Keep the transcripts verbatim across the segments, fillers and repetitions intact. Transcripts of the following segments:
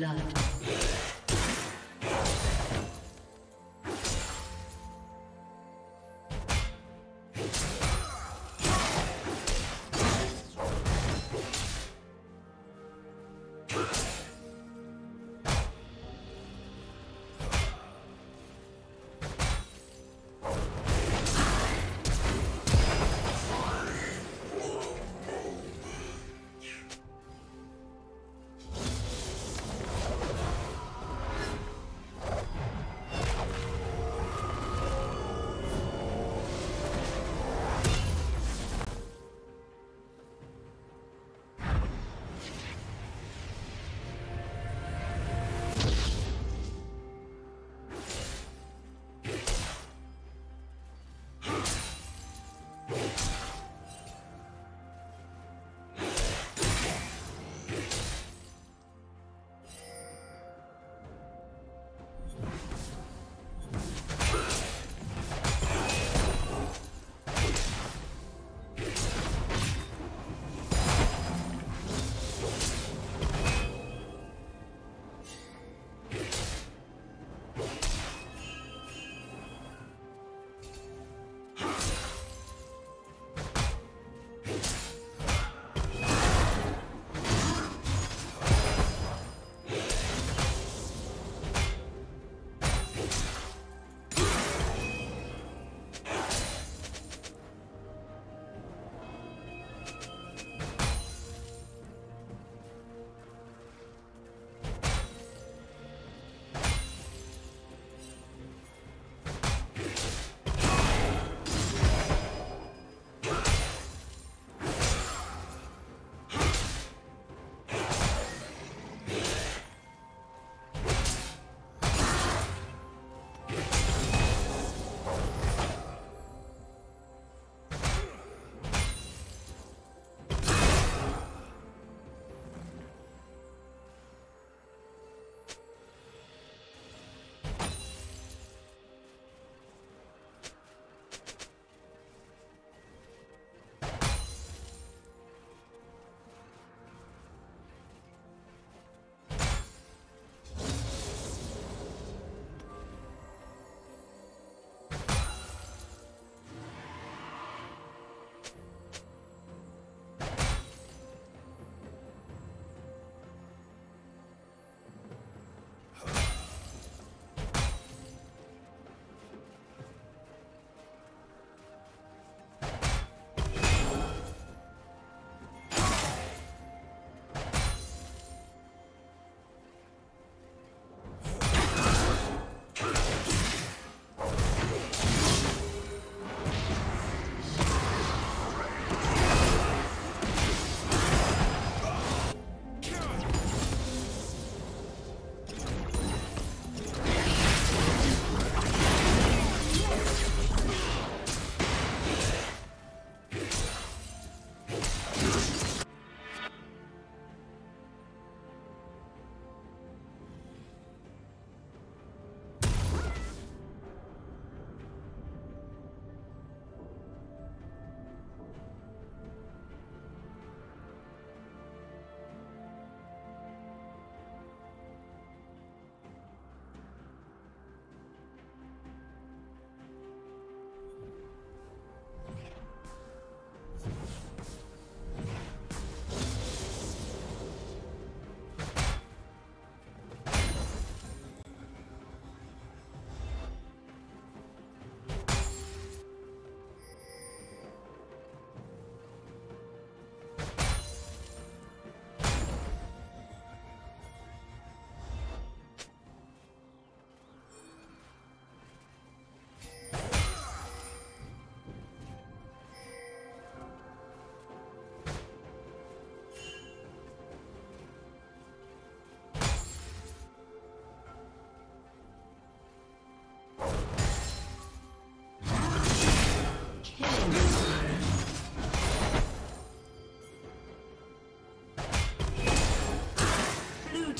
blood.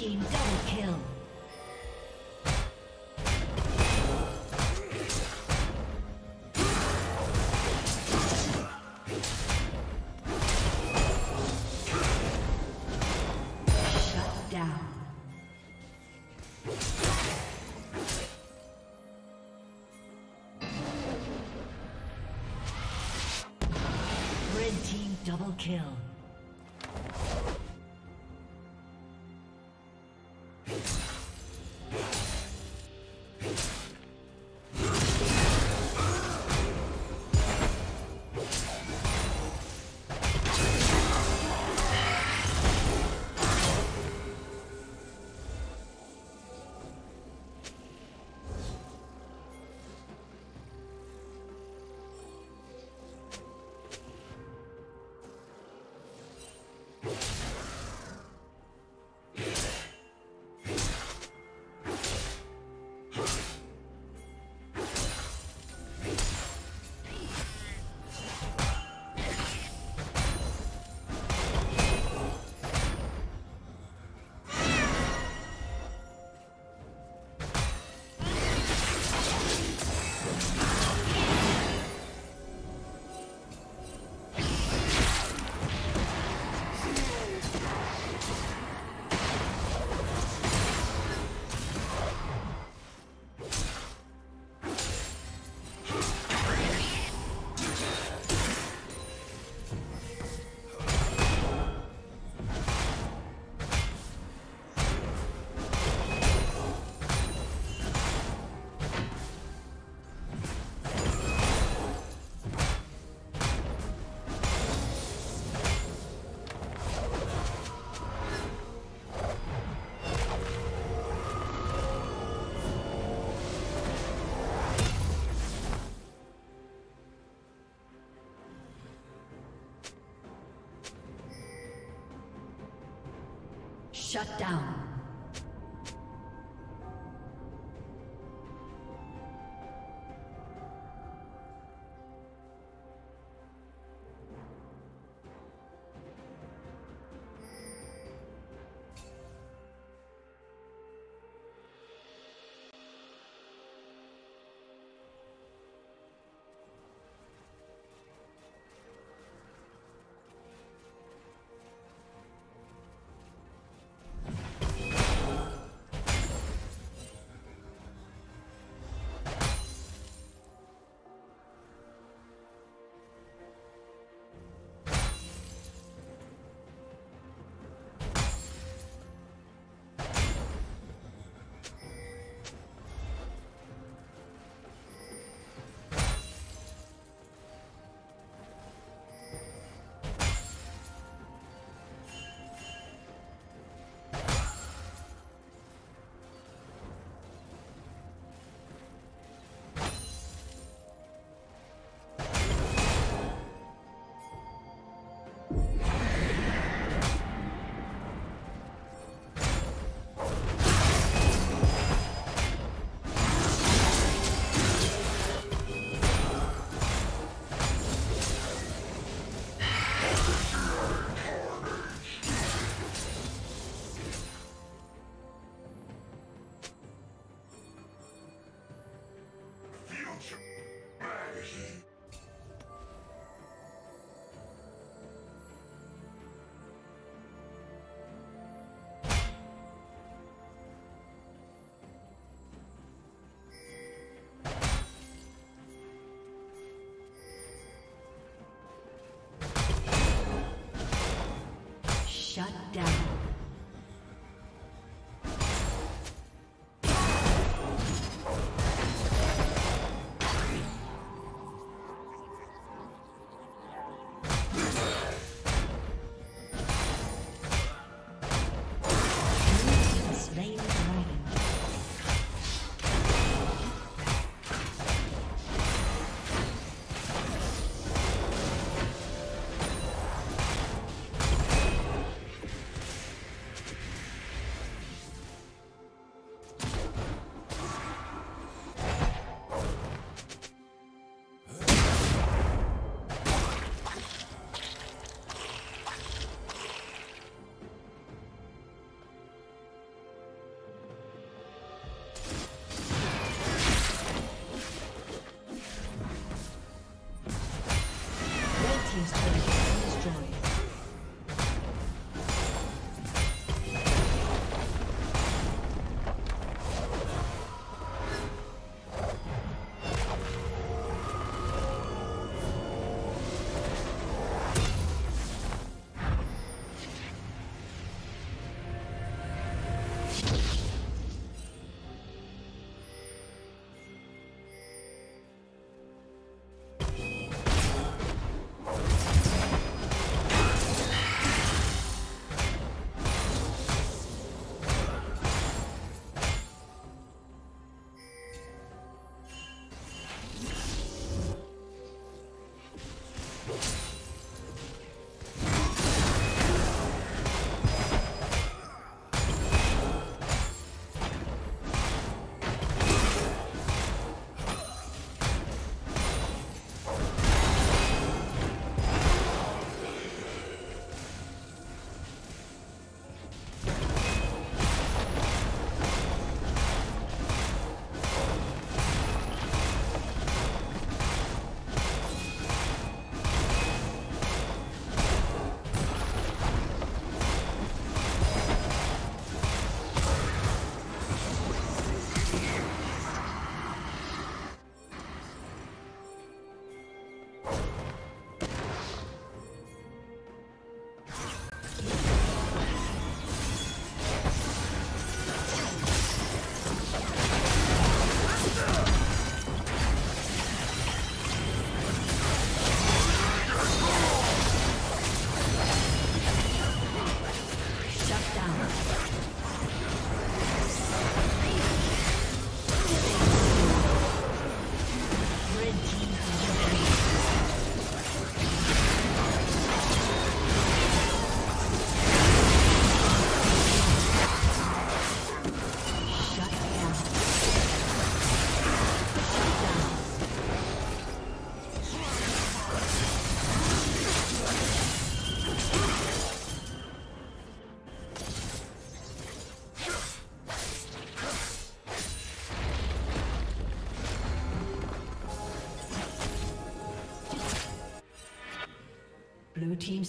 Team double kill. Shut down. Double kill. Shut down. Blue team's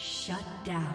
Shut down.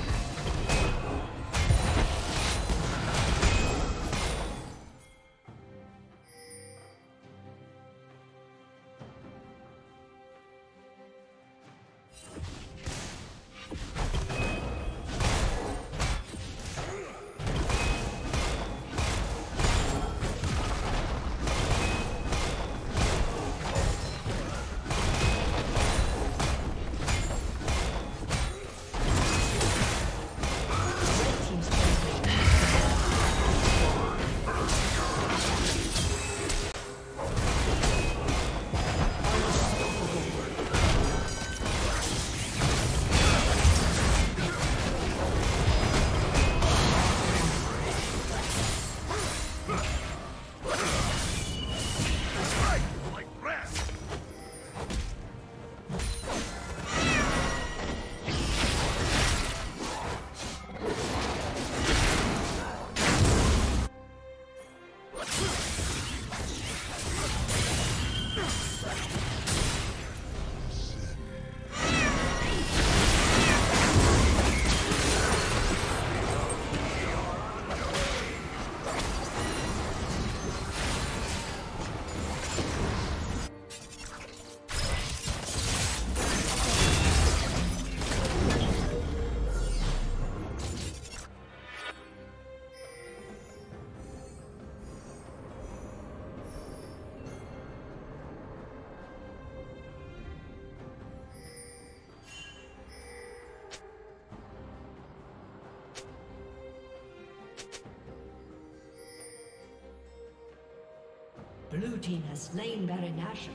Blue team has slain Baron Nashor.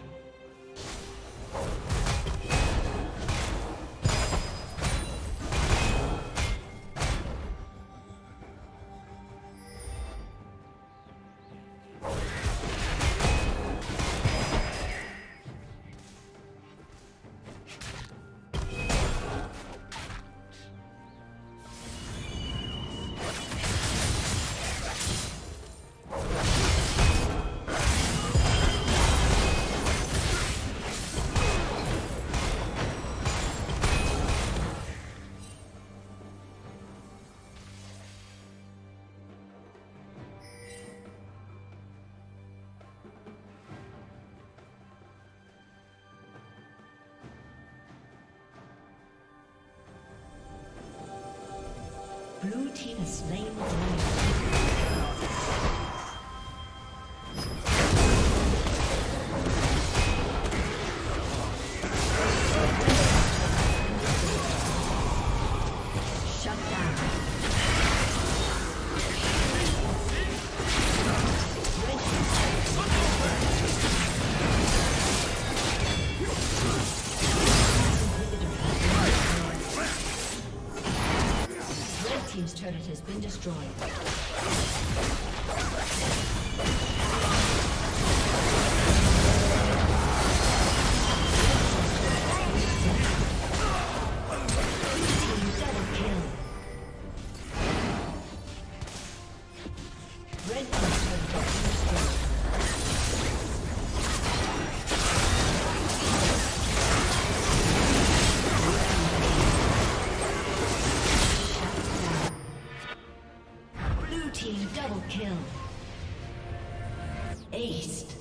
Blue team is slain the dragon. Turret has been destroyed. Double kill. Ace.